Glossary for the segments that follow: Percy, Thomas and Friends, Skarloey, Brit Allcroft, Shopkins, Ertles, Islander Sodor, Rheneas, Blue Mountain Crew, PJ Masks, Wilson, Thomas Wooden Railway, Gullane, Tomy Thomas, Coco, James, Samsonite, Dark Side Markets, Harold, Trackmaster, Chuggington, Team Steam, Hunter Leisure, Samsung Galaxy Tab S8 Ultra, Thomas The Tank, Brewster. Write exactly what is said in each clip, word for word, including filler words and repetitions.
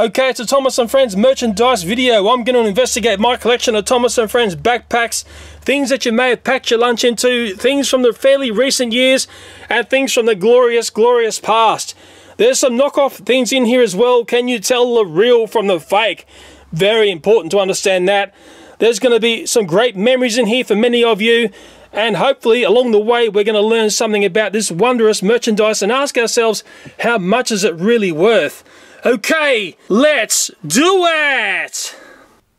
Okay, it's a Thomas and Friends merchandise video. I'm going to investigate my collection of Thomas and Friends backpacks, things that you may have packed your lunch into, things from the fairly recent years, and things from the glorious, glorious past. There's some knockoff things in here as well. Can you tell the real from the fake? Very important to understand that. There's going to be some great memories in here for many of you. And hopefully along the way we're going to learn something about this wondrous merchandise and ask ourselves, how much is it really worth? Okay, let's do it!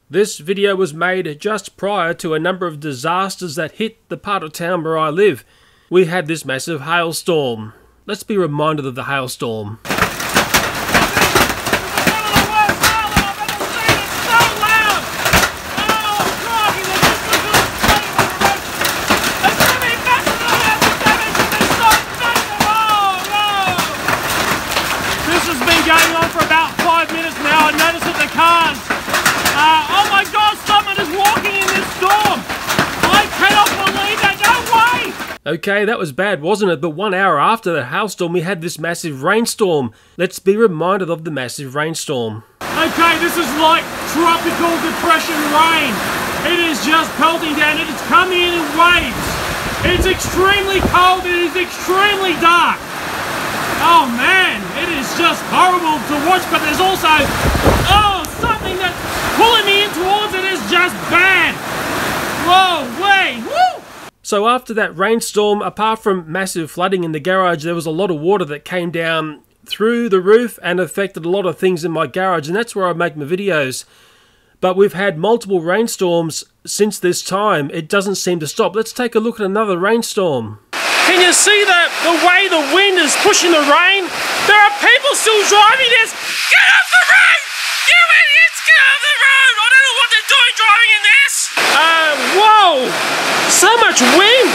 This video was made just prior to a number of disasters that hit the part of town where I live. We had this massive hailstorm. Let's be reminded of the hailstorm. Okay, that was bad, wasn't it? But one hour after the hailstorm, we had this massive rainstorm. Let's be reminded of the massive rainstorm. Okay, this is like tropical depression rain. It is just pelting down. It is coming in in waves. It's extremely cold. It is extremely dark. Oh, man. It is just horrible to watch, but there's also, oh, something that's pulling me in towards it is just bad. Whoa, way, woo! So after that rainstorm, apart from massive flooding in the garage, there was a lot of water that came down through the roof and affected a lot of things in my garage, and that's where I make my videos. But we've had multiple rainstorms since this time. It doesn't seem to stop. Let's take a look at another rainstorm. Can you see that the way the wind is pushing the rain? There are people still driving this. Get off the road! You idiots, get off the road! I don't know what they're doing driving in this! Um, whoa! So much wind!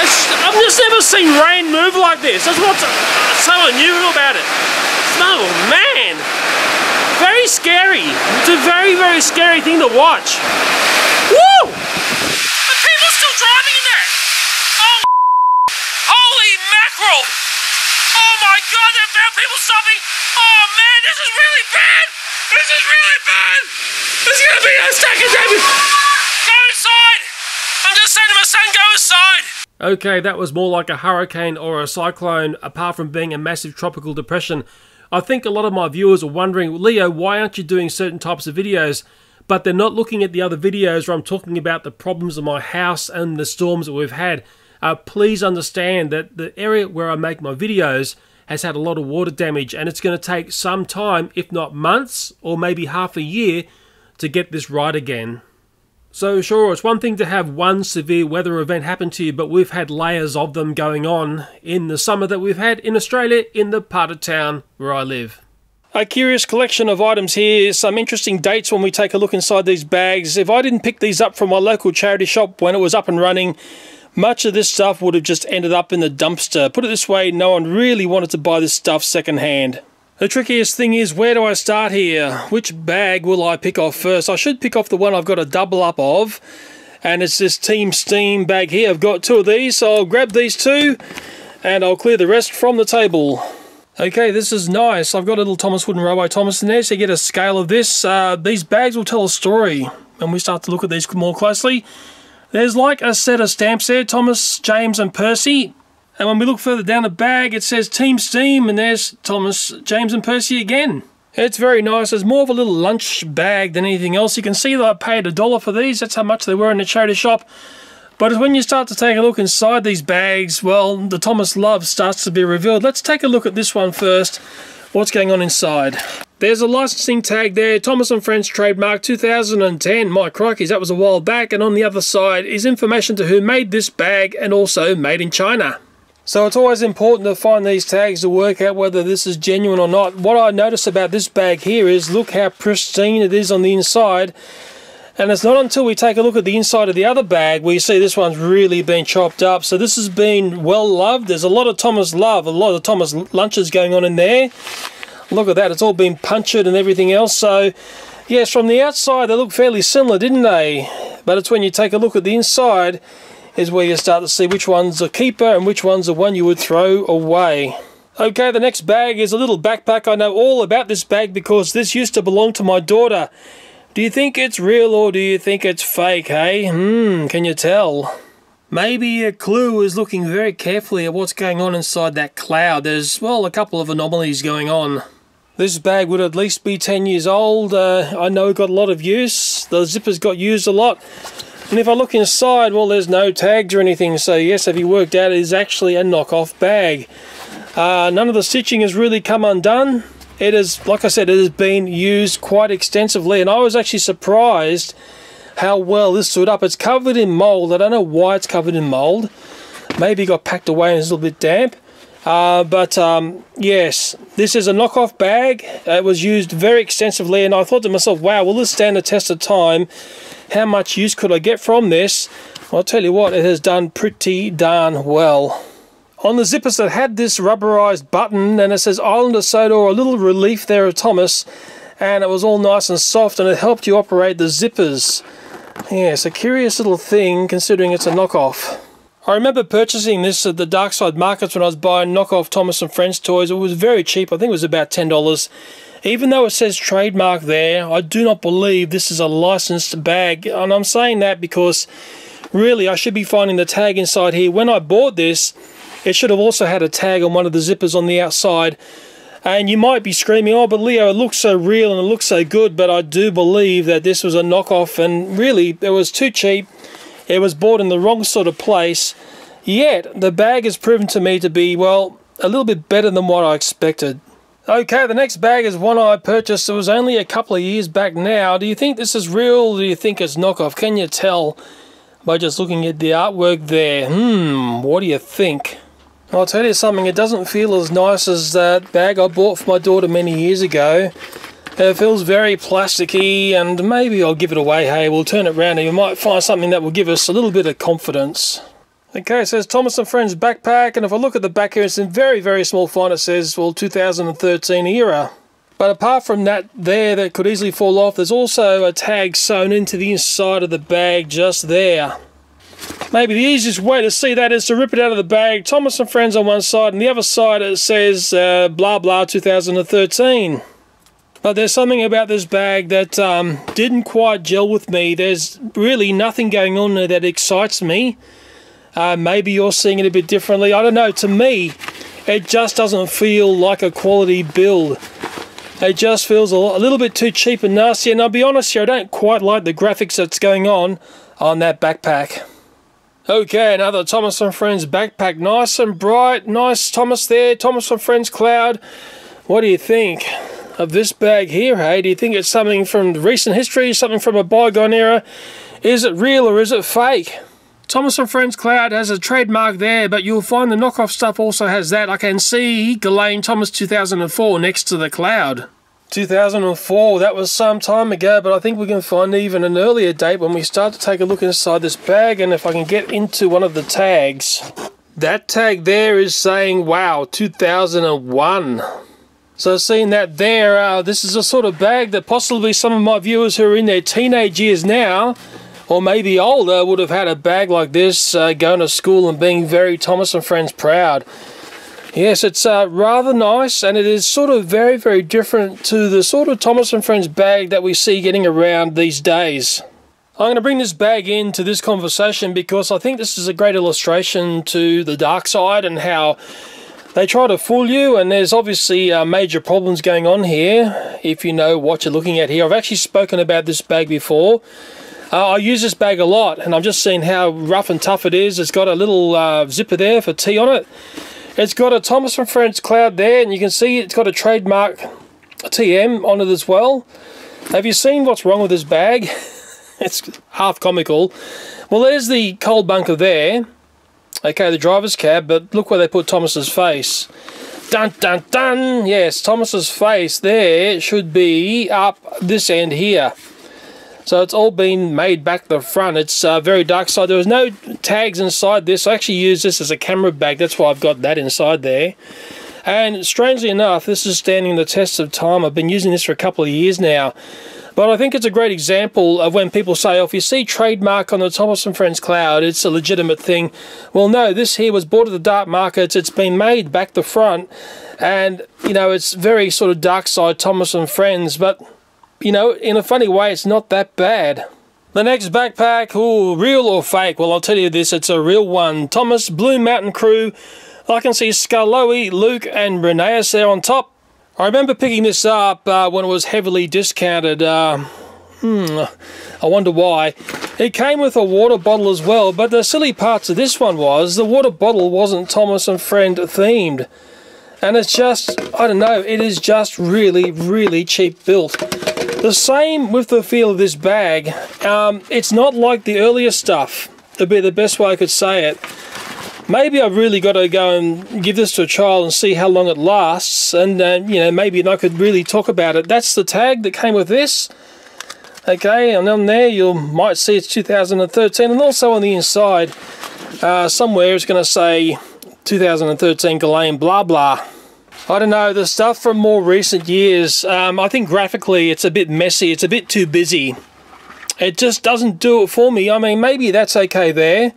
It's, I've just never seen rain move like this. That's what's so unusual about it. Oh man! Very scary. It's a very, very scary thing to watch. Woo! The people are still driving in there! Oh, holy mackerel! Oh my god, they found people stopping! Oh man, this is really bad! This is really bad! There's gonna be a second damage! Go inside! I'm just saying to my son, go inside! Okay, that was more like a hurricane or a cyclone, apart from being a massive tropical depression. I think a lot of my viewers are wondering, Leo, why aren't you doing certain types of videos? But they're not looking at the other videos where I'm talking about the problems of my house and the storms that we've had. Uh, please understand that the area where I make my videos has had a lot of water damage, and it's going to take some time, if not months, or maybe half a year, to get this right again. So sure, it's one thing to have one severe weather event happen to you, but we've had layers of them going on in the summer that we've had in Australia, in the part of town where I live. A curious collection of items here, some interesting dates when we take a look inside these bags. If I didn't pick these up from my local charity shop when it was up and running, much of this stuff would have just ended up in the dumpster. Put it this way, no one really wanted to buy this stuff secondhand. The trickiest thing is, where do I start here? Which bag will I pick off first? I should pick off the one I've got a double up of, and it's this Team Steam bag here. I've got two of these, so I'll grab these two, and I'll clear the rest from the table. Okay, this is nice. I've got a little Thomas Wooden Railway Thomas in there, so you get a scale of this. Uh, these bags will tell a story, and we start to look at these more closely. There's like a set of stamps there, Thomas, James and Percy. And when we look further down the bag, it says Team Steam, and there's Thomas, James and Percy again. It's very nice. It's more of a little lunch bag than anything else. You can see that I paid a dollar for these. That's how much they were in the charity shop. But when you start to take a look inside these bags, well, the Thomas love starts to be revealed. Let's take a look at this one first. What's going on inside? There's a licensing tag there, Thomas and Friends trademark two thousand ten. My crikeys, that was a while back. And on the other side is information to who made this bag, and also made in China. So it's always important to find these tags to work out whether this is genuine or not. What I notice about this bag here is, look how pristine it is on the inside. And it's not until we take a look at the inside of the other bag where you see this one's really been chopped up. So this has been well loved. There's a lot of Thomas love, a lot of Thomas lunches going on in there. Look at that, it's all been punctured and everything else. So yes, from the outside they look fairly similar, didn't they? But it's when you take a look at the inside is where you start to see which one's a keeper and which one's the one you would throw away. Okay, the next bag is a little backpack. I know all about this bag because this used to belong to my daughter. Do you think it's real or do you think it's fake, hey? Hmm, can you tell? Maybe a clue is looking very carefully at what's going on inside that cloud. There's, well, a couple of anomalies going on. This bag would at least be ten years old. Uh, I know it got a lot of use. The zippers got used a lot. And if I look inside, well, there's no tags or anything. So yes, if you worked out, it is actually a knockoff bag. Uh, none of the stitching has really come undone. It is, like I said, it has been used quite extensively. And I was actually surprised how well this stood up. It's covered in mold. I don't know why it's covered in mold. Maybe it got packed away and it's a little bit damp. Uh, but um, yes, this is a knockoff bag. It was used very extensively, and I thought to myself, wow, will this stand the test of time? How much use could I get from this? Well, I'll tell you what, it has done pretty darn well. On the zippers that had this rubberized button, and it says Islander Sodor, a little relief there of Thomas, and it was all nice and soft, and it helped you operate the zippers. Yes, a curious little thing considering it's a knockoff. I remember purchasing this at the Dark Side Markets when I was buying knockoff Thomas and Friends toys. It was very cheap. I think it was about ten dollars. Even though it says trademark there, I do not believe this is a licensed bag. And I'm saying that because really I should be finding the tag inside here. When I bought this, it should have also had a tag on one of the zippers on the outside. And you might be screaming, oh, but Leo, it looks so real and it looks so good. But I do believe that this was a knockoff, and really it was too cheap. It was bought in the wrong sort of place. Yet, the bag has proven to me to be, well, a little bit better than what I expected. Okay, the next bag is one I purchased. It was only a couple of years back now. Do you think this is real or do you think it's knockoff? Can you tell by just looking at the artwork there? Hmm, what do you think? I'll tell you something, it doesn't feel as nice as that bag I bought for my daughter many years ago. It feels very plasticky, and maybe I'll give it away. Hey, we'll turn it round and you might find something that will give us a little bit of confidence. Okay, it says Thomas and Friends backpack, and if I look at the back here, it's in very, very small font. It says, well, two thousand thirteen era. But apart from that there that could easily fall off, there's also a tag sewn into the inside of the bag just there. Maybe the easiest way to see that is to rip it out of the bag. Thomas and Friends on one side, and the other side it says uh, blah blah two thousand thirteen. But there's something about this bag that um, didn't quite gel with me. There's really nothing going on there that excites me. Uh, maybe you're seeing it a bit differently. I don't know. To me, it just doesn't feel like a quality build. It just feels a little bit too cheap and nasty. And I'll be honest here, I don't quite like the graphics that's going on on that backpack. Okay, another Thomas and Friends backpack. Nice and bright. Nice Thomas there. Thomas and Friends cloud. What do you think of this bag here, hey? Do you think it's something from recent history, something from a bygone era? Is it real or is it fake? Thomas and Friends cloud has a trademark there, but you'll find the knockoff stuff also has that. I can see Gullane Thomas two thousand four next to the cloud. two thousand four, that was some time ago, but I think we can find even an earlier date when we start to take a look inside this bag, and if I can get into one of the tags. That tag there is saying, wow, two thousand one. So seeing that there, uh, this is a sort of bag that possibly some of my viewers who are in their teenage years now, or maybe older, would have had a bag like this, uh, going to school and being very Thomas and Friends proud. Yes, it's uh, rather nice, and it is sort of very, very different to the sort of Thomas and Friends bag that we see getting around these days. I'm going to bring this bag into this conversation because I think this is a great illustration to the dark side and how they try to fool you, and there's obviously uh, major problems going on here, if you know what you're looking at here. I've actually spoken about this bag before. Uh, I use this bag a lot, and I've just seen how rough and tough it is. It's got a little uh, zipper there for tea on it. It's got a Thomas and Friends cloud there, and you can see it's got a trademark T M on it as well. Have you seen what's wrong with this bag? It's half comical. Well, there's the cold bunker there. Okay, the driver's cab, but look where they put Thomas's face. Dun, dun, dun! Yes, Thomas's face there should be up this end here. So it's all been made back the front. It's uh, very dark side. There was no tags inside this. I actually used this as a camera bag. That's why I've got that inside there. And strangely enough, this is standing the test of time. I've been using this for a couple of years now. But I think it's a great example of when people say, oh, if you see trademark on the Thomas and Friends cloud, it's a legitimate thing. Well, no, this here was bought at the dark markets. It's been made back to front. And, you know, it's very sort of dark side Thomas and Friends. But, you know, in a funny way, it's not that bad. The next backpack, ooh, real or fake? Well, I'll tell you this, it's a real one. Thomas, Blue Mountain Crew. I can see Skarloey, Luke and Rheneas there on top. I remember picking this up uh, when it was heavily discounted. Uh, hmm, I wonder why. It came with a water bottle as well, but the silly part to this one was the water bottle wasn't Thomas and Friend themed. And it's just, I don't know, it is just really, really cheap built. The same with the feel of this bag. Um, it's not like the earlier stuff. It'd be the best way I could say it. Maybe I've really got to go and give this to a trial and see how long it lasts. And, uh, you know, maybe I could really talk about it. That's the tag that came with this. Okay, and on there you might see it's two thousand thirteen. And also on the inside, uh, somewhere it's going to say two thousand thirteen Gullane, blah, blah. I don't know, the stuff from more recent years, um, I think graphically it's a bit messy, it's a bit too busy. It just doesn't do it for me. I mean, maybe that's okay there,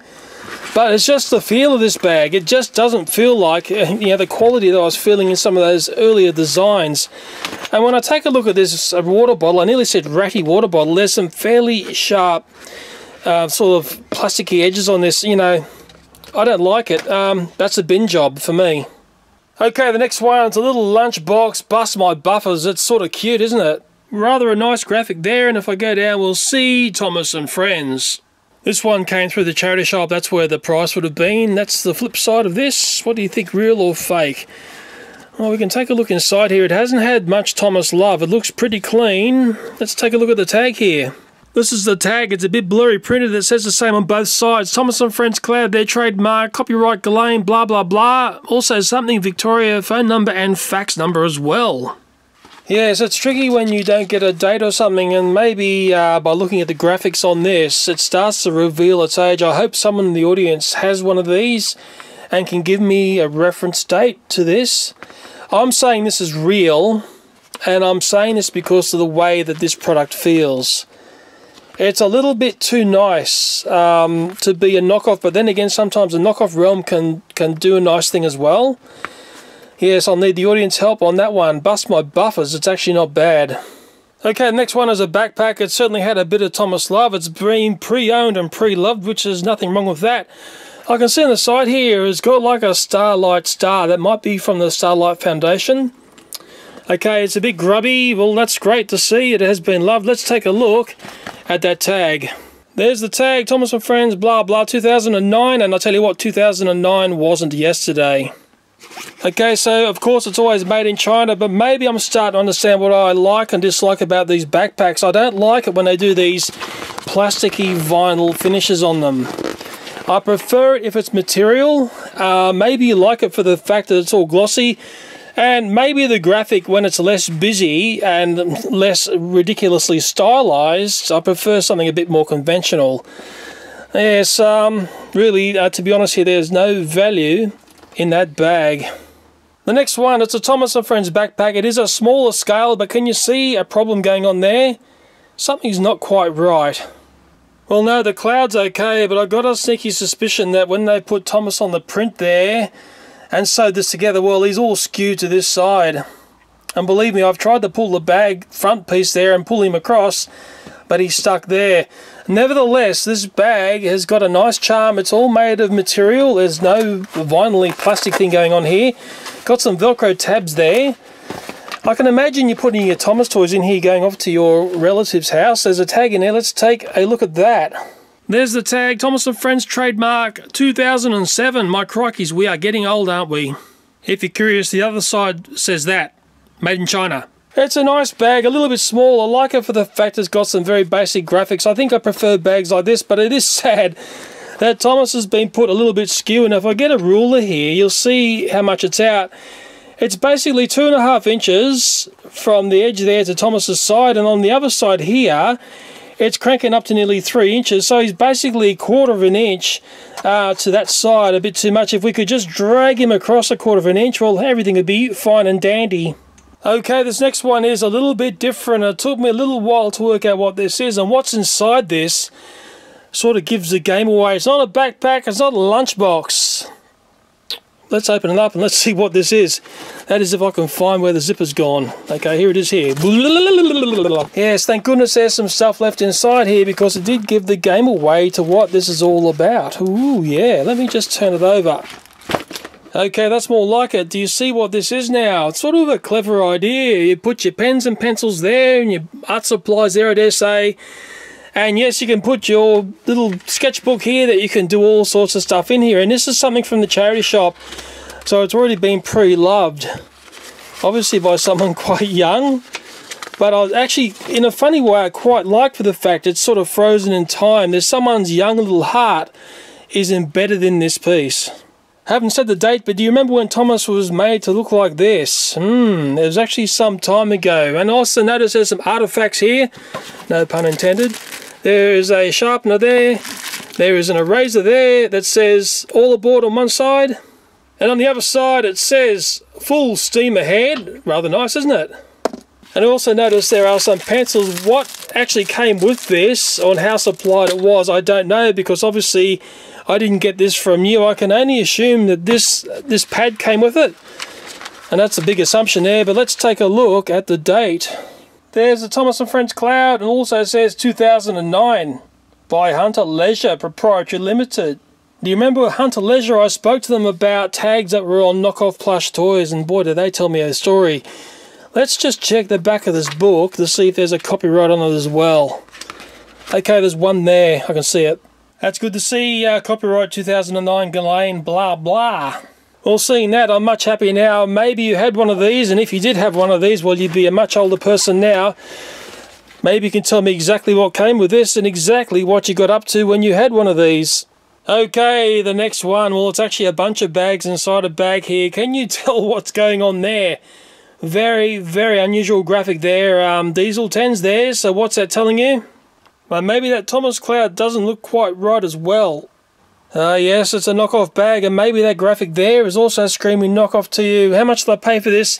but it's just the feel of this bag. It just doesn't feel like, you know, the quality that I was feeling in some of those earlier designs. And when I take a look at this water bottle, I nearly said ratty water bottle, there's some fairly sharp uh, sort of plasticky edges on this, you know. I don't like it. Um, that's a bin job for me. Okay, the next one's a little lunchbox, bust my buffers. It's sort of cute, isn't it? Rather a nice graphic there, and if I go down, we'll see Thomas and Friends. This one came through the charity shop. That's where the price would have been. That's the flip side of this. What do you think, real or fake? Well, we can take a look inside here. It hasn't had much Thomas love. It looks pretty clean. Let's take a look at the tag here. This is the tag. It's a bit blurry printed. It says the same on both sides. Thomas and Friends Cloud, their trademark, copyright Gullane, blah, blah, blah. Also something Victoria, phone number and fax number as well. Yes, it's tricky when you don't get a date or something, and maybe uh, by looking at the graphics on this, it starts to reveal its age. I hope someone in the audience has one of these and can give me a reference date to this. I'm saying this is real, and I'm saying this because of the way that this product feels. It's a little bit too nice um, to be a knockoff, but then again, sometimes the knockoff realm can, can do a nice thing as well. Yes, I'll need the audience help on that one. Bust my buffers, it's actually not bad. Okay, the next one is a backpack. It certainly had a bit of Thomas love. It's been pre-owned and pre-loved, which is nothing wrong with that. I can see on the side here, it's got like a Starlight star. That might be from the Starlight Foundation. Okay, it's a bit grubby. Well, that's great to see. It has been loved. Let's take a look at that tag. There's the tag, Thomas and Friends, blah, blah, two thousand nine. And I'll tell you what, two thousand nine wasn't yesterday. Okay, so of course it's always made in China, but maybe I'm starting to understand what I like and dislike about these backpacks. I don't like it when they do these plasticky vinyl finishes on them. I prefer it if it's material. Uh, maybe you like it for the fact that it's all glossy. And maybe the graphic, when it's less busy and less ridiculously stylized, I prefer something a bit more conventional. Yes, um, really, uh, to be honest here, there's no value in that bag. The next one, it's a Thomas and Friends backpack. It is a smaller scale, but can you see a problem going on there? Something's not quite right. Well, no, the cloud's okay, but I've got a sneaky suspicion that when they put Thomas on the print there, and sewed this together, well, he's all skewed to this side. And believe me, I've tried to pull the bag front piece there and pull him across, but he's stuck there. Nevertheless, this bag has got a nice charm. It's all made of material. There's no vinyl-y plastic thing going on here. Got some Velcro tabs there. I can imagine you putting your Thomas toys in here going off to your relative's house. There's a tag in there. Let's take a look at that. There's the tag, Thomas and Friends trademark two thousand seven. My crikeys, we are getting old, aren't we? If you're curious, the other side says that. Made in China. It's a nice bag, a little bit small. I like it for the fact it's got some very basic graphics. I think I prefer bags like this, but it is sad that Thomas has been put a little bit skew. And if I get a ruler here, you'll see how much it's out. It's basically two and a half inches from the edge there to Thomas's side, and on the other side here, it's cranking up to nearly three inches, so he's basically a quarter of an inch uh, to that side, a bit too much. If we could just drag him across a quarter of an inch, well, everything would be fine and dandy. Okay, this next one is a little bit different. It took me a little while to work out what this is, and what's inside this sort of gives the game away. It's not a backpack, it's not a lunchbox. Let's open it up and let's see what this is. That is if I can find where the zipper's gone. Okay, here it is here. Yes, thank goodness there's some stuff left inside here, because it did give the game away to what this is all about. Ooh, yeah, let me just turn it over. Okay, that's more like it. Do you see what this is now? It's sort of a clever idea. You put your pens and pencils there and your art supplies there, I dare say. And yes, you can put your little sketchbook here that you can do all sorts of stuff in here. And this is something from the charity shop, so it's already been pre-loved, obviously by someone quite young. But I was actually, in a funny way, I quite like for the fact it's sort of frozen in time. There's someone's young little heart is embedded in this piece. I haven't said the date, but do you remember when Thomas was made to look like this? Hmm, it was actually some time ago. And also notice there's some artifacts here, no pun intended. There is a sharpener there, there is an eraser there that says all aboard on one side, and on the other side it says full steam ahead. Rather nice, isn't it? And also notice there are some pencils. What actually came with this, on how supplied it was, I don't know, because obviously I didn't get this from you. I can only assume that this, this pad came with it, and that's a big assumption there, but let's take a look at the date. There's the Thomas and Friends cloud, and also says two thousand nine by Hunter Leisure Proprietary Limited. Do you remember Hunter Leisure? I spoke to them about tags that were on knockoff plush toys, and boy did they tell me a story. Let's just check the back of this book to see if there's a copyright on it as well. Okay, there's one there, I can see it. That's good to see. Uh, copyright two thousand nine Gullane, blah blah. Well, seeing that, I'm much happier now. Maybe you had one of these, and if you did have one of these, well, you'd be a much older person now. Maybe you can tell me exactly what came with this and exactly what you got up to when you had one of these. Okay, the next one. Well, it's actually a bunch of bags inside a bag here. Can you tell what's going on there? Very, very unusual graphic there. Um, diesel tens there, so what's that telling you? Well, maybe that Thomas cloud doesn't look quite right as well. Uh, yes, it's a knockoff bag, and maybe that graphic there is also screaming knockoff to you. How much did I pay for this?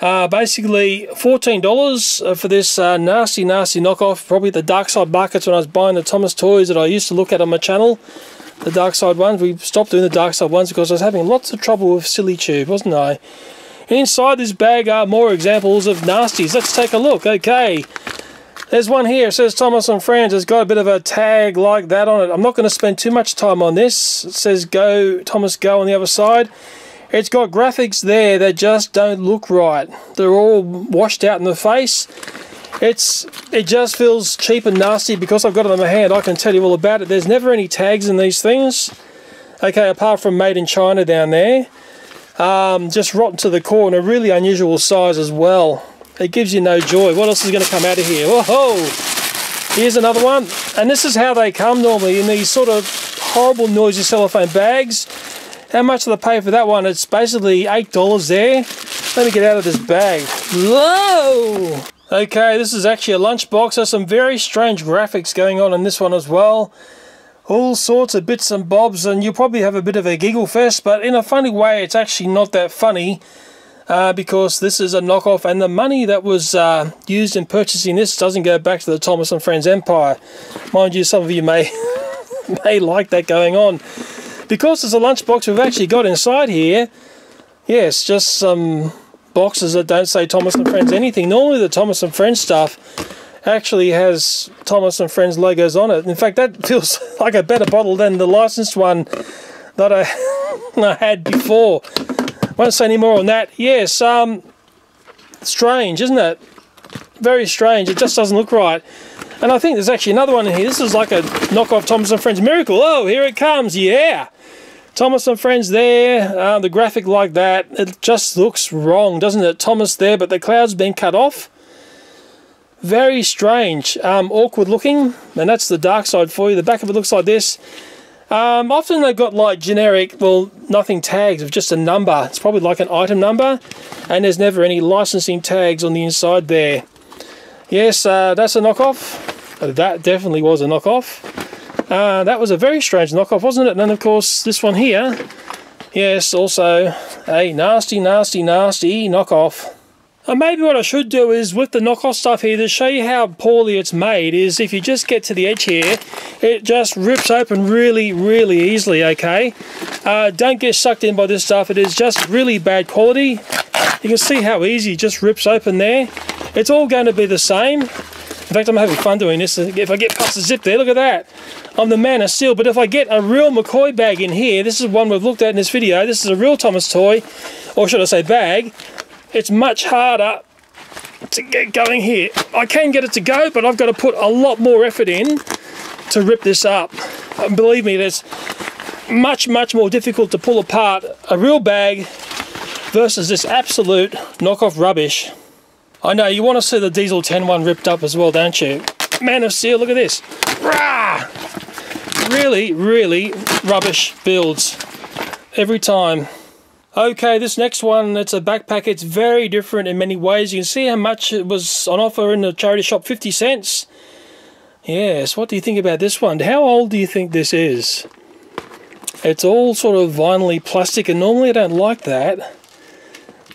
Uh, basically fourteen dollars for this uh, nasty, nasty knockoff. Probably the Dark Side Markets when I was buying the Thomas toys that I used to look at on my channel. The Dark Side ones. We stopped doing the Dark Side ones because I was having lots of trouble with Silly Tube, wasn't I? Inside this bag are more examples of nasties. Let's take a look. Okay. There's one here, it says Thomas and Friends. It's got a bit of a tag like that on it. I'm not going to spend too much time on this. It says go, Thomas go on the other side. It's got graphics there that just don't look right. They're all washed out in the face. It's, it just feels cheap and nasty because I've got it in my hand. I can tell you all about it. There's never any tags in these things. Okay, apart from made in China down there. Um, just rotten to the core, and a really unusual size as well. It gives you no joy. What else is going to come out of here? Whoa! Here's another one. And this is how they come normally, in these sort of horrible noisy cellophane bags. How much did I pay for that one? It's basically eight dollars there. Let me get out of this bag. Whoa! Okay, this is actually a lunchbox. There's some very strange graphics going on in this one as well. All sorts of bits and bobs, and you'll probably have a bit of a giggle fest, but in a funny way, it's actually not that funny. Uh, because this is a knockoff, and the money that was uh, used in purchasing this doesn't go back to the Thomas and Friends empire. Mind you, some of you may may like that going on. Because there's a lunchbox we've actually got inside here. Yes, just some boxes that don't say Thomas and Friends anything. Normally the Thomas and Friends stuff actually has Thomas and Friends logos on it. In fact, that feels like a better bottle than the licensed one that I, I had before. Won't say any more on that. Yes, um, strange, isn't it? Very strange. It just doesn't look right. And I think there's actually another one in here. This is like a knockoff Thomas and Friends miracle. Oh, here it comes. Yeah. Thomas and Friends there. Uh, the graphic like that. It just looks wrong, doesn't it? Thomas there, but the cloud's been cut off. Very strange. Um, awkward looking. And that's the dark side for you. The back of it looks like this. Um, often they've got like generic, well, nothing tags, of just a number. It's probably like an item number, and there's never any licensing tags on the inside there. Yes, uh, that's a knockoff. That definitely was a knockoff. Uh, that was a very strange knockoff, wasn't it? And then of course this one here. Yes, also a nasty, nasty, nasty knockoff. And maybe what I should do is, with the knockoff stuff here, to show you how poorly it's made, is if you just get to the edge here, it just rips open really, really easily, okay? Uh, don't get sucked in by this stuff. It is just really bad quality. You can see how easy it just rips open there. It's all going to be the same. In fact, I'm having fun doing this. If I get past the zip there, look at that. I'm the man of steel. But if I get a real McCoy bag in here, this is one we've looked at in this video. This is a real Thomas toy, or should I say bag. It's much harder to get going here. I can get it to go, but I've got to put a lot more effort in to rip this up. And believe me, it's much, much more difficult to pull apart a real bag versus this absolute knockoff rubbish. I know, you want to see the Diesel ten one ripped up as well, don't you? Man of Steel, look at this. Rah! Really, really rubbish builds every time. Okay, this next one, it's a backpack. It's very different in many ways. You can see how much it was on offer in the charity shop, fifty cents. Yes, what do you think about this one? How old do you think this is? It's all sort of vinyl-y plastic, and normally I don't like that.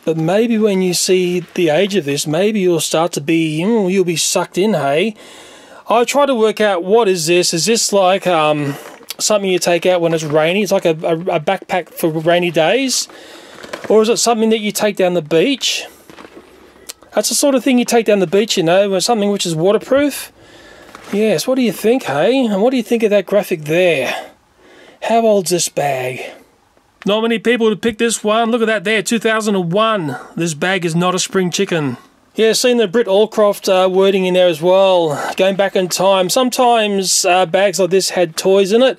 But maybe when you see the age of this, maybe you'll start to be, you'll be sucked in, hey? I try to work out, what is this? Is this like... um? something you take out when it's rainy? It's like a, a, a backpack for rainy days? Or is it something that you take down the beach? That's the sort of thing you take down the beach, you know, something which is waterproof. Yes, what do you think, hey? And what do you think of that graphic there? How old's this bag? Not many people would pick this one. Look at that there, two thousand one. This bag is not a spring chicken. Yeah, seen the Brit Allcroft uh, wording in there as well, going back in time. Sometimes uh, bags like this had toys in it,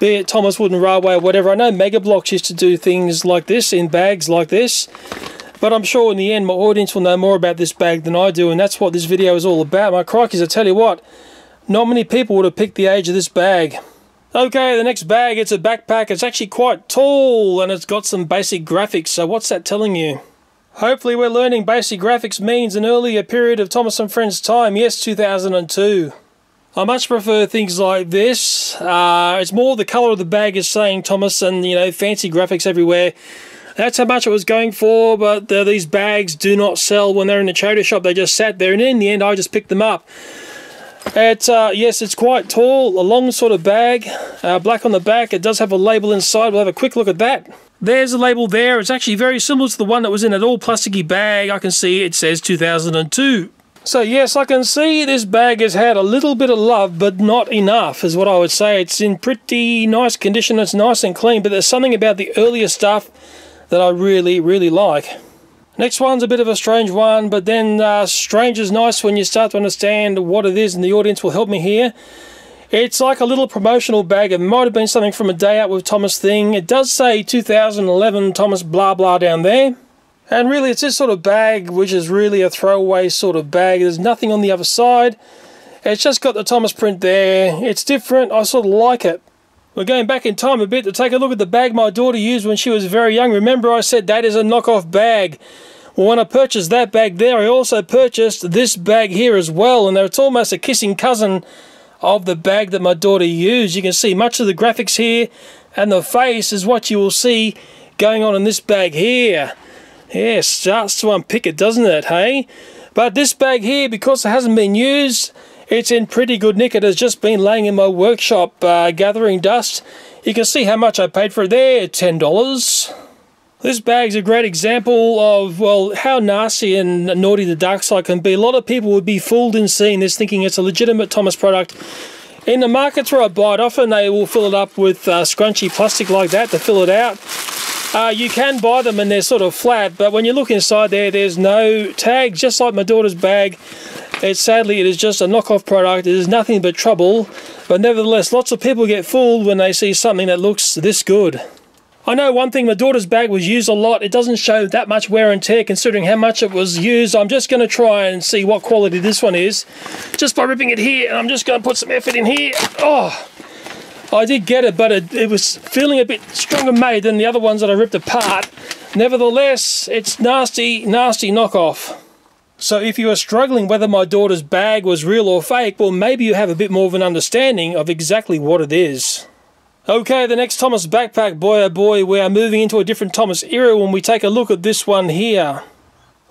be it Thomas Wooden Railway or whatever. I know Mega Blocks used to do things like this in bags like this, but I'm sure in the end my audience will know more about this bag than I do, and that's what this video is all about. My crikey, I tell you what, not many people would have picked the age of this bag. Okay, the next bag, it's a backpack. It's actually quite tall, and it's got some basic graphics, so what's that telling you? Hopefully we're learning basic graphics means an earlier period of Thomas and Friends time. Yes, two thousand two. I much prefer things like this. Uh, it's more the colour of the bag is saying Thomas, and, you know, fancy graphics everywhere. That's how much it was going for, but the, these bags do not sell when they're in the charity shop. They just sat there, and in the end I just picked them up. It's, uh, yes, it's quite tall, a long sort of bag, uh, black on the back. It does have a label inside. We'll have a quick look at that. There's a label there. It's actually very similar to the one that was in that all plasticky bag. I can see it says two thousand two. So yes, I can see this bag has had a little bit of love, but not enough is what I would say. It's in pretty nice condition. It's nice and clean, but there's something about the earlier stuff that I really, really like. Next one's a bit of a strange one, but then uh, strange is nice when you start to understand what it is, and the audience will help me here. It's like a little promotional bag. It might have been something from a day out with Thomas thing. It does say two thousand eleven Thomas blah blah down there. And really it's this sort of bag which is really a throwaway sort of bag. There's nothing on the other side. It's just got the Thomas print there. It's different. I sort of like it. We're going back in time a bit to take a look at the bag my daughter used when she was very young. Remember, I said that is a knockoff bag. Well, when I purchased that bag there, I also purchased this bag here as well. And it's almost a kissing cousin of the bag that my daughter used. You can see much of the graphics here, and the face is what you will see going on in this bag here. Yeah, starts to unpick it, doesn't it, hey? But this bag here, because it hasn't been used, it's in pretty good nick. It has just been laying in my workshop, uh, gathering dust. You can see how much I paid for it there, ten dollars. This bag's a great example of, well, how nasty and naughty the dark side can be. A lot of people would be fooled in seeing this, thinking it's a legitimate Thomas product. In the markets where I buy it, often they will fill it up with uh, scrunchy plastic like that to fill it out. Uh, you can buy them and they're sort of flat, but when you look inside there, there's no tags, just like my daughter's bag. It's sadly, it is just a knockoff product. It is nothing but trouble, but nevertheless, lots of people get fooled when they see something that looks this good. I know one thing, my daughter's bag was used a lot. It doesn't show that much wear and tear considering how much it was used. I'm just going to try and see what quality this one is just by ripping it here, and I'm just going to put some effort in here. Oh! I did get it, but it, it was feeling a bit stronger made than the other ones that I ripped apart. Nevertheless, it's nasty, nasty knockoff. So if you are struggling whether my daughter's bag was real or fake, well, maybe you have a bit more of an understanding of exactly what it is. Okay, the next Thomas backpack, boy oh boy, we are moving into a different Thomas era when we take a look at this one here.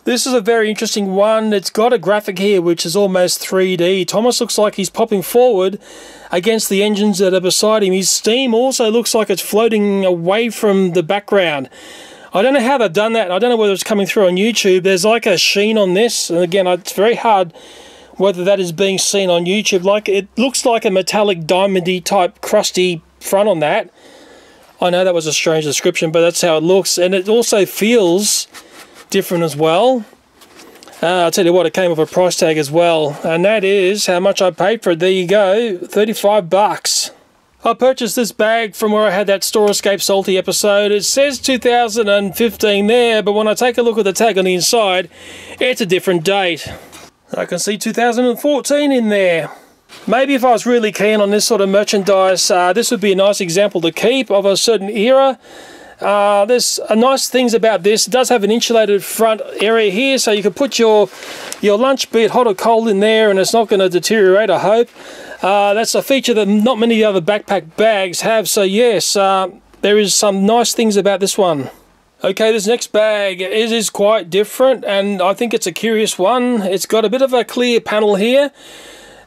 This is a very interesting one. It's got a graphic here which is almost three D. Thomas looks like he's popping forward against the engines that are beside him. His steam also looks like it's floating away from the background. I don't know how they've done that. I don't know whether it's coming through on YouTube. There's like a sheen on this, and again, it's very hard whether that is being seen on YouTube. Like, it looks like a metallic diamondy type crusty front on that. I know that was a strange description, but that's how it looks, and it also feels different as well. Uh, I'll tell you what, it came with a price tag as well, and that is how much I paid for it. There you go, thirty-five bucks. I purchased this bag from where I had that Store Escape Salty episode. It says two thousand fifteen there, but when I take a look at the tag on the inside, it's a different date. I can see two thousand fourteen in there. Maybe if I was really keen on this sort of merchandise, uh, this would be a nice example to keep of a certain era. Uh, there's a nice things about this. It does have an insulated front area here, so you can put your your lunch, be it hot or cold, in there, and it's not going to deteriorate, I hope. Uh, that's a feature that not many other backpack bags have, so yes, uh, there is some nice things about this one. Okay, this next bag is, is quite different, and I think it's a curious one. It's got a bit of a clear panel here.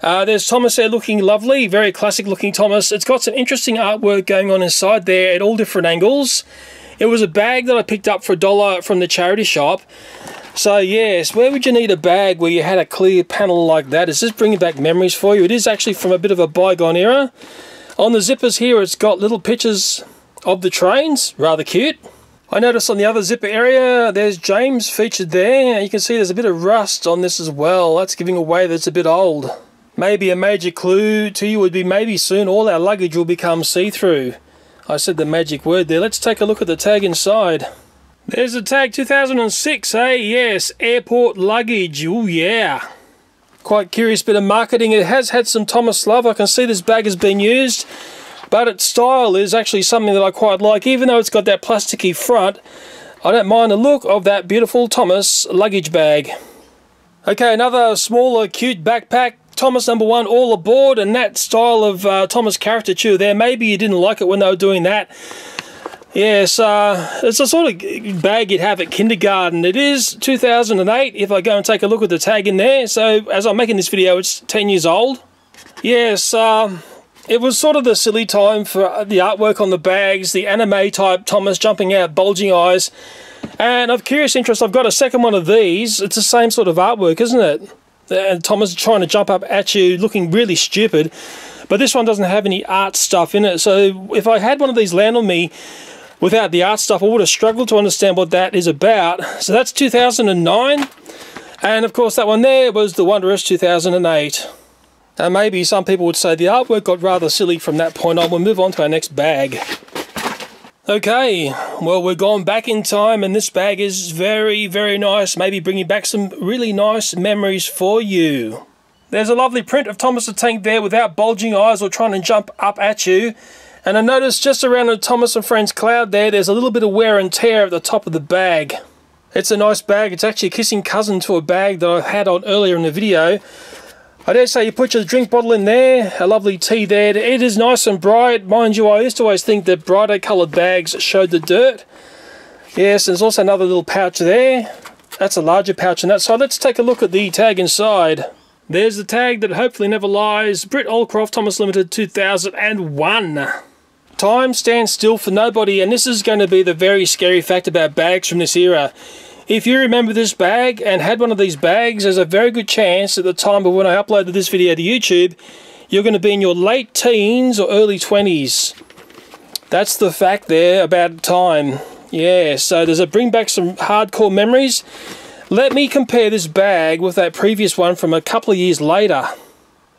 Uh, there's Thomas there looking lovely, very classic looking Thomas. It's got some interesting artwork going on inside there at all different angles. It was a bag that I picked up for a dollar from the charity shop. So yes, where would you need a bag where you had a clear panel like that? Is this bringing back memories for you? It is actually from a bit of a bygone era. On the zippers here, it's got little pictures of the trains, rather cute. I noticed on the other zipper area, there's James featured there. You can see there's a bit of rust on this as well. That's giving away that it's a bit old. Maybe a major clue to you would be maybe soon all our luggage will become see-through. I said the magic word there. Let's take a look at the tag inside. There's the tag two thousand six, hey, yes, airport luggage, oh yeah. Quite curious bit of marketing. It has had some Thomas love. I can see this bag has been used, but its style is actually something that I quite like. Even though it's got that plasticky front, I don't mind the look of that beautiful Thomas luggage bag. Okay, another smaller, cute backpack. Thomas number one all aboard, and that style of uh, Thomas caricature there. Maybe you didn't like it when they were doing that. Yes, uh, it's a sort of bag you'd have at kindergarten. It is two thousand eight if I go and take a look at the tag in there. So as I'm making this video, it's ten years old. Yes, uh, it was sort of the silly time for the artwork on the bags, the anime type Thomas jumping out, bulging eyes. And of curious interest, I've got a second one of these. It's the same sort of artwork, isn't it? And Thomas trying to jump up at you, looking really stupid. But this one doesn't have any art stuff in it. So if I had one of these land on me without the art stuff, I would have struggled to understand what that is about. So that's two thousand nine. And of course that one there was the wondrous two thousand eight. And maybe some people would say the artwork got rather silly from that point on. We'll move on to our next bag. Okay, well, we're gone back in time, and this bag is very, very nice, maybe bringing back some really nice memories for you. There's a lovely print of Thomas the Tank there without bulging eyes or trying to jump up at you. And I noticed just around the Thomas and Friends cloud there, there's a little bit of wear and tear at the top of the bag. It's a nice bag. It's actually a kissing cousin to a bag that I had on earlier in the video. I dare say you put your drink bottle in there, a lovely tea there. It is nice and bright. Mind you, I used to always think that brighter coloured bags showed the dirt. Yes, there's also another little pouch there. That's a larger pouch than that. So let's take a look at the tag inside. There's the tag that hopefully never lies. Brit Allcroft, Thomas Limited, two thousand one. Time stands still for nobody, and this is going to be the very scary fact about bags from this era. If you remember this bag and had one of these bags, there's a very good chance at the time of when I uploaded this video to YouTube, you're going to be in your late teens or early twenties. That's the fact there about time. Yeah, so does it bring back some hardcore memories? Let me compare this bag with that previous one from a couple of years later.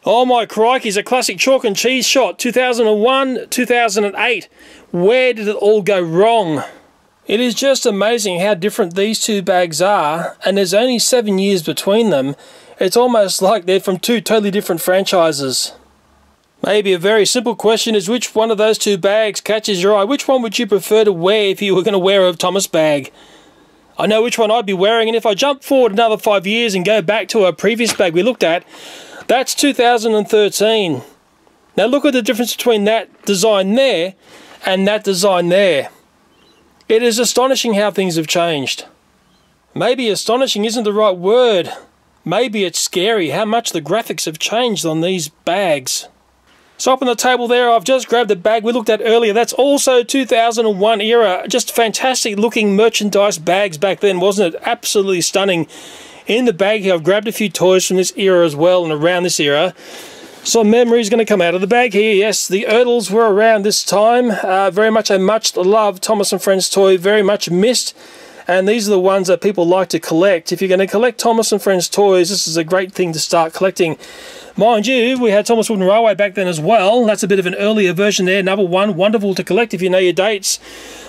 Oh my crikey's, a classic chalk and cheese shot, two thousand one, two thousand eight. Where did it all go wrong? It is just amazing how different these two bags are, and there's only seven years between them. It's almost like they're from two totally different franchises. Maybe a very simple question is which one of those two bags catches your eye? Which one would you prefer to wear if you were going to wear a Thomas bag? I know which one I'd be wearing, and if I jump forward another five years and go back to our previous bag we looked at, that's two thousand thirteen. Now look at the difference between that design there and that design there. It is astonishing how things have changed. Maybe astonishing isn't the right word. Maybe it's scary how much the graphics have changed on these bags. So up on the table there, I've just grabbed the bag we looked at earlier. That's also two thousand one era. Just fantastic looking merchandise bags back then, wasn't it? Absolutely stunning. In the bag here, I've grabbed a few toys from this era as well, and around this era. Some memories going to come out of the bag here. Yes, the Ertles were around this time. Uh, very much a much-loved Thomas and Friends toy, very much missed. And these are the ones that people like to collect. If you're going to collect Thomas and Friends toys, this is a great thing to start collecting. Mind you, we had Thomas Wooden Railway back then as well. That's a bit of an earlier version there. Number one, wonderful to collect if you know your dates.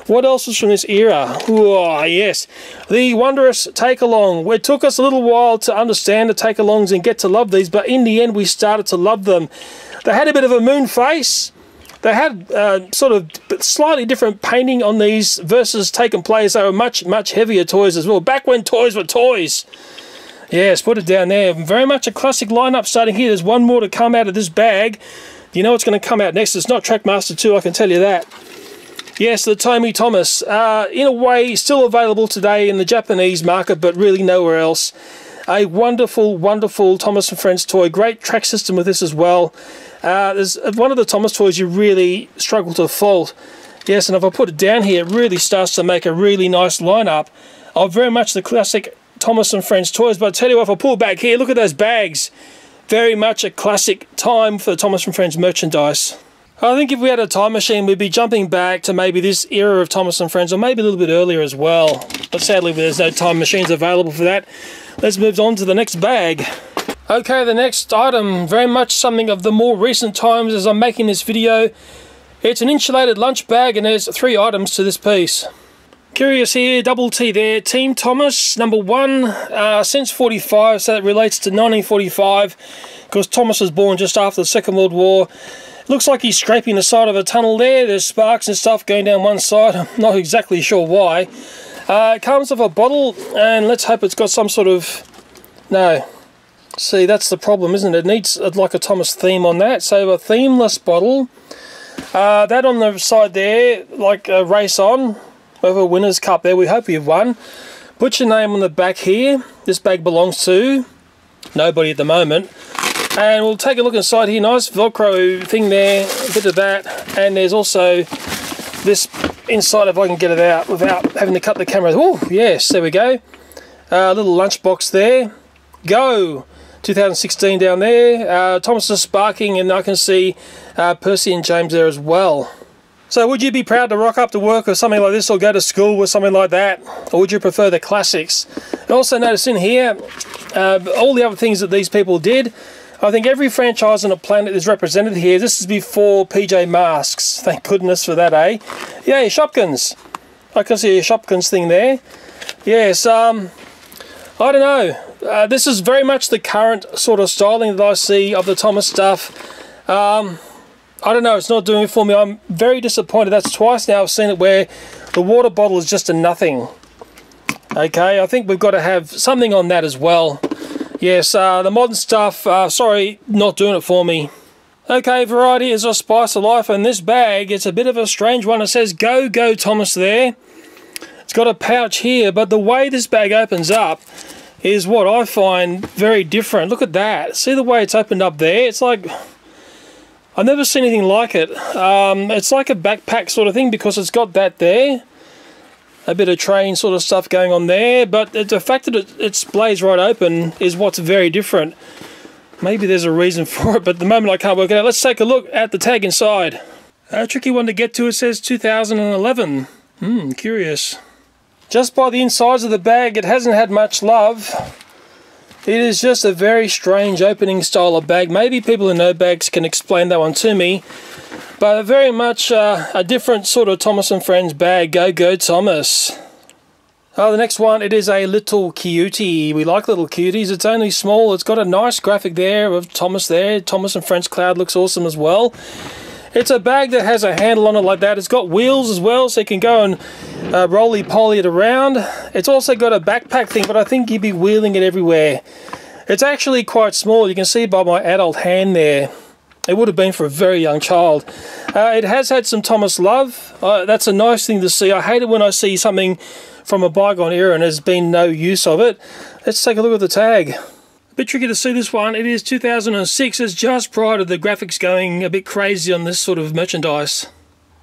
What else was from this era? Oh, yes. The wondrous take-along. It took us a little while to understand the take-alongs and get to love these, but in the end we started to love them. They had a bit of a moon face. They had uh, sort of slightly different painting on these versus Taken Players. They were much, much heavier toys as well. Back when toys were toys. Yes, put it down there. Very much a classic lineup starting here. There's one more to come out of this bag. You know what's going to come out next. It's not Trackmaster two, I can tell you that. Yes, the Tomy Thomas. Uh, in a way, still available today in the Japanese market, but really nowhere else. A wonderful, wonderful Thomas and Friends toy. Great track system with this as well. Uh, there's one of the Thomas toys you really struggle to fault. Yes, and if I put it down here, it really starts to make a really nice lineup of very much the classic Thomas and Friends toys. But I tell you what, if I pull back here, look at those bags. Very much a classic time for the Thomas and Friends merchandise. I think if we had a time machine, we'd be jumping back to maybe this era of Thomas and Friends, or maybe a little bit earlier as well. But sadly, there's no time machines available for that. Let's move on to the next bag. Okay, the next item, very much something of the more recent times as I'm making this video. It's an insulated lunch bag, and there's three items to this piece. Curious here, double T there, Team Thomas, number one, uh, since forty-five, so that relates to nineteen forty-five, because Thomas was born just after the Second World War. Looks like he's scraping the side of a tunnel there. There's sparks and stuff going down one side. I'm not exactly sure why. Uh, it comes off a bottle, and let's hope it's got some sort of... No. See, that's the problem, isn't it? It needs like a Thomas theme on that. So a themeless bottle. Uh, that on the side there, like a race on. We have a winner's cup there. We hope you've won. Put your name on the back here. This bag belongs to nobody at the moment. And we'll take a look inside here. Nice Velcro thing there, a bit of that. And there's also this inside, if I can get it out without having to cut the camera. Oh, yes, there we go. A uh, little lunchbox there. Go! two thousand sixteen down there. Uh, Thomas is sparking, and I can see uh, Percy and James there as well. So would you be proud to rock up to work or something like this, or go to school with something like that? Or would you prefer the classics? And also notice in here, uh, all the other things that these people did. I think every franchise on the planet is represented here. This is before P J Masks. Thank goodness for that, eh? Yay, Shopkins. I can see a Shopkins thing there. Yes, um, I don't know. Uh, this is very much the current sort of styling that I see of the Thomas stuff. Um, I don't know. It's not doing it for me. I'm very disappointed. That's twice now I've seen it where the water bottle is just a nothing. Okay, I think we've got to have something on that as well. Yes, uh, the modern stuff, uh, sorry, not doing it for me. Okay, variety is a spice of life, and this bag, it's a bit of a strange one. It says, go, go, Thomas there. It's got a pouch here, but the way this bag opens up is what I find very different. Look at that. See the way it's opened up there? It's like, I've never seen anything like it. Um, it's like a backpack sort of thing because it's got that there. A bit of train sort of stuff going on there, but the fact that it, it splays right open is what's very different. Maybe there's a reason for it, but at the moment I can't work it out. Let's take a look at the tag inside. A tricky one to get to. It says two thousand eleven. Hmm, curious. Just by the insides of the bag, it hasn't had much love. It is just a very strange opening style of bag. Maybe people who know bags can explain that one to me. But very much uh, a different sort of Thomas and Friends bag. Go, go, Thomas. Oh, the next one, it is a little cutie. We like little cuties. It's only small. It's got a nice graphic there of Thomas there. Thomas and Friends Cloud looks awesome as well. It's a bag that has a handle on it like that. It's got wheels as well, so you can go and uh, roly-poly it around. It's also got a backpack thing, but I think you'd be wheeling it everywhere. It's actually quite small. You can see by my adult hand there. It would have been for a very young child. Uh, it has had some Thomas love. Uh, that's a nice thing to see. I hate it when I see something from a bygone era and has been no use of it. Let's take a look at the tag. A bit tricky to see this one. It is two thousand six. It's just prior to the graphics going a bit crazy on this sort of merchandise.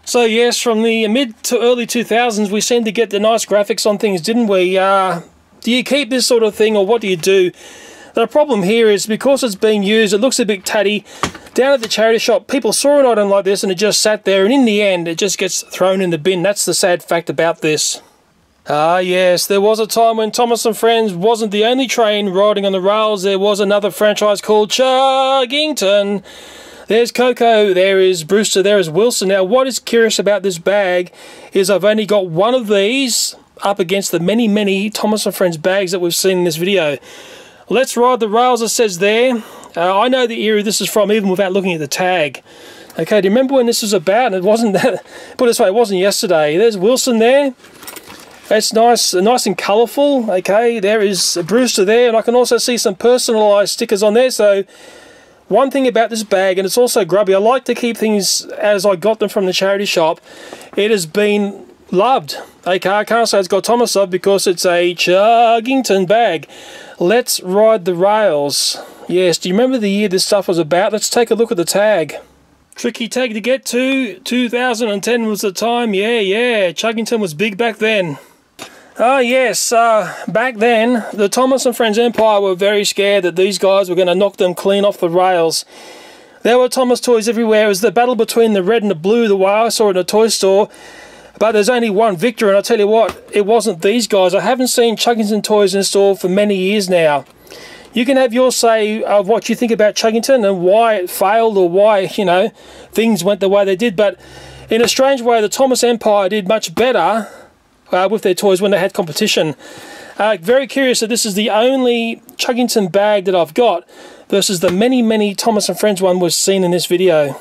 So yes, from the mid to early two thousands, we seemed to get the nice graphics on things, didn't we? Uh, do you keep this sort of thing, or what do you do? The problem here is because it's being used, it looks a bit tatty. Down at the charity shop, people saw an item like this and it just sat there, and in the end, it just gets thrown in the bin. That's the sad fact about this. Ah yes, there was a time when Thomas and Friends wasn't the only train riding on the rails. There was another franchise called Chuggington. There's Coco, there is Brewster, there is Wilson. Now what is curious about this bag is I've only got one of these up against the many, many Thomas and Friends bags that we've seen in this video. Let's ride the rails, it says there. Uh, I know the era this is from even without looking at the tag. Okay, do you remember when this was about? And it wasn't that, put it this way, it wasn't yesterday. There's Wilson there. That's nice, nice and colourful. Okay, there is Brewster there, and I can also see some personalised stickers on there. So one thing about this bag, and it's also grubby, I like to keep things as I got them from the charity shop. It has been loved. Okay, I can't say it's got Thomas of because it's a Chuggington bag. Let's ride the rails. Yes, do you remember the year this stuff was about? Let's take a look at the tag. Tricky tag to get to. two thousand ten was the time. Yeah, yeah, Chuggington was big back then. Ah uh, yes, uh, back then the Thomas and Friends Empire were very scared that these guys were going to knock them clean off the rails. There were Thomas toys everywhere. It was the battle between the red and the blue, the way I saw it in a toy store. But there's only one victor, and I tell you what, it wasn't these guys. I haven't seen Chuggington toys in store for many years now. You can have your say of what you think about Chuggington and why it failed or why, you know, things went the way they did. But in a strange way, the Thomas Empire did much better uh, with their toys when they had competition. Uh, very curious that this is the only Chuggington bag that I've got versus the many, many Thomas and Friends one was seen in this video.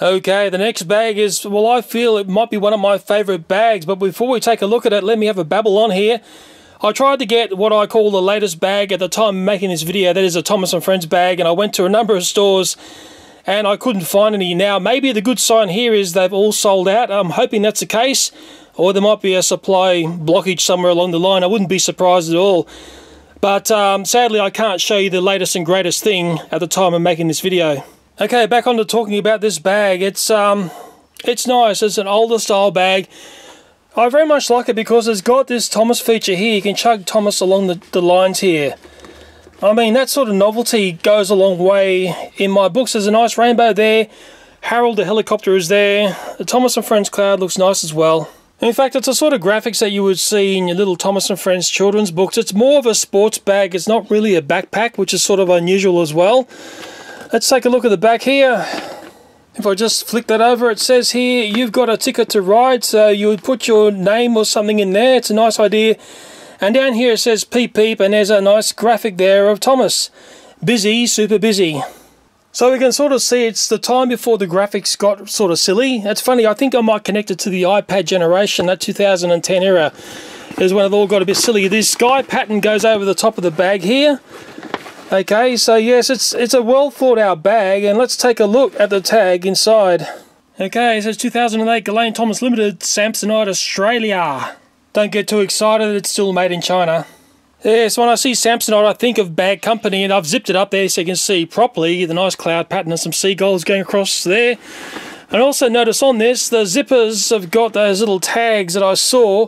Okay, the next bag is, well, I feel it might be one of my favourite bags, but before we take a look at it, let me have a babble on here. I tried to get what I call the latest bag at the time making this video, that is a Thomas and Friends bag, and I went to a number of stores and I couldn't find any. Now, maybe the good sign here is they've all sold out. I'm hoping that's the case, or there might be a supply blockage somewhere along the line. I wouldn't be surprised at all. But um, sadly, I can't show you the latest and greatest thing at the time of making this video. Okay, back on to talking about this bag. It's um, it's nice. It's an older style bag. I very much like it because it's got this Thomas feature here. You can chug Thomas along the, the lines here. I mean, that sort of novelty goes a long way in my books. There's a nice rainbow there. Harold the helicopter is there. The Thomas and Friends cloud looks nice as well. In fact, it's the sort of graphics that you would see in your little Thomas and Friends children's books. It's more of a sports bag. It's not really a backpack, which is sort of unusual as well. Let's take a look at the back here. If I just flick that over, it says here, you've got a ticket to ride, so you would put your name or something in there. It's a nice idea. And down here it says peep peep, and there's a nice graphic there of Thomas. Busy, super busy. So we can sort of see it's the time before the graphics got sort of silly. That's funny, I think I might connect it to the iPad generation, that two thousand ten era is when it all got a bit silly. This sky pattern goes over the top of the bag here. Okay, so yes, it's it's a well thought out bag, and let's take a look at the tag inside. Okay, it says two thousand eight Gullane Thomas Limited, Samsonite, Australia. Don't get too excited, it's still made in China. Yes, when I see Samsonite, I think of bag company, and I've zipped it up there so you can see properly the nice cloud pattern and some seagulls going across there. And also notice on this, the zippers have got those little tags that I saw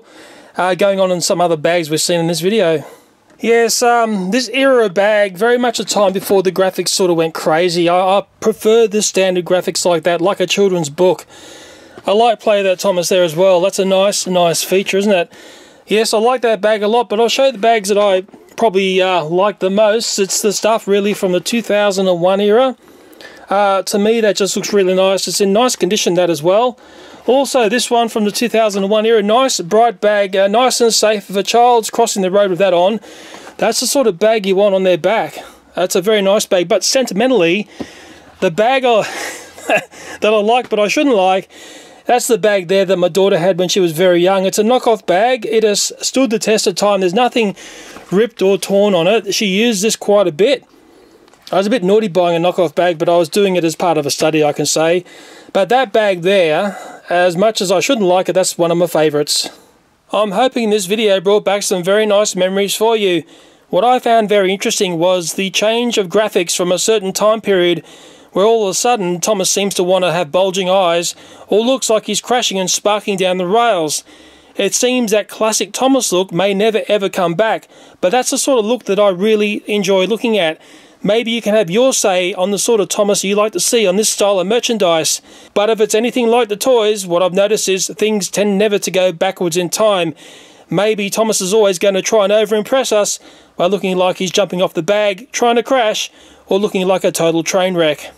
uh, going on in some other bags we've seen in this video. Yes, um, this era bag, very much a time before the graphics sort of went crazy. I, I prefer the standard graphics like that, like a children's book. I like play that Thomas there as well. That's a nice, nice feature, isn't it? Yes, I like that bag a lot, but I'll show you the bags that I probably uh, like the most. It's the stuff really from the two thousand one era. Uh, to me, that just looks really nice. It's in nice condition, that as well. Also, this one from the two thousand one era, nice bright bag, uh, nice and safe. If a child's crossing the road with that on, that's the sort of bag you want on their back. That's a very nice bag, but sentimentally, the bag I, that I like but I shouldn't like, that's the bag there that my daughter had when she was very young. It's a knockoff bag. It has stood the test of time. There's nothing ripped or torn on it. She used this quite a bit. I was a bit naughty buying a knockoff bag, but I was doing it as part of a study, I can say. But that bag there, as much as I shouldn't like it, that's one of my favourites. I'm hoping this video brought back some very nice memories for you. What I found very interesting was the change of graphics from a certain time period where all of a sudden Thomas seems to want to have bulging eyes or looks like he's crashing and sparking down the rails. It seems that classic Thomas look may never ever come back, but that's the sort of look that I really enjoy looking at. Maybe you can have your say on the sort of Thomas you like to see on this style of merchandise. But if it's anything like the toys, what I've noticed is things tend never to go backwards in time. Maybe Thomas is always going to try and over-impress us by looking like he's jumping off the bag, trying to crash, or looking like a total train wreck.